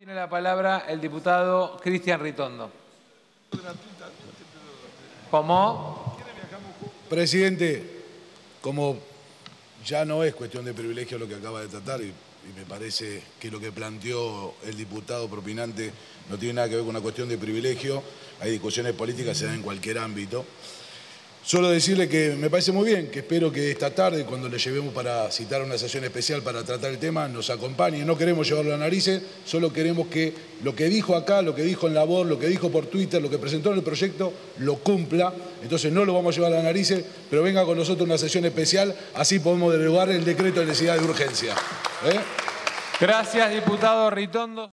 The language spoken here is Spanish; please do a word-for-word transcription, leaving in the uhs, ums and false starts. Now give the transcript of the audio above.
Tiene la palabra el diputado Cristian Ritondo. ¿Cómo? Presidente, como ya no es cuestión de privilegio lo que acaba de tratar, y, y me parece que lo que planteó el diputado propinante no tiene nada que ver con una cuestión de privilegio, hay discusiones políticas, se dan en cualquier ámbito. Solo decirle que me parece muy bien, que espero que esta tarde, cuando le llevemos para citar una sesión especial para tratar el tema, nos acompañe. No queremos llevarlo a narices, solo queremos que lo que dijo acá, lo que dijo en labor, lo que dijo por Twitter, lo que presentó en el proyecto, lo cumpla. Entonces no lo vamos a llevar a las narices, pero venga con nosotros una sesión especial, así podemos derogar el decreto de necesidad de urgencia. ¿Eh? Gracias, diputado Ritondo.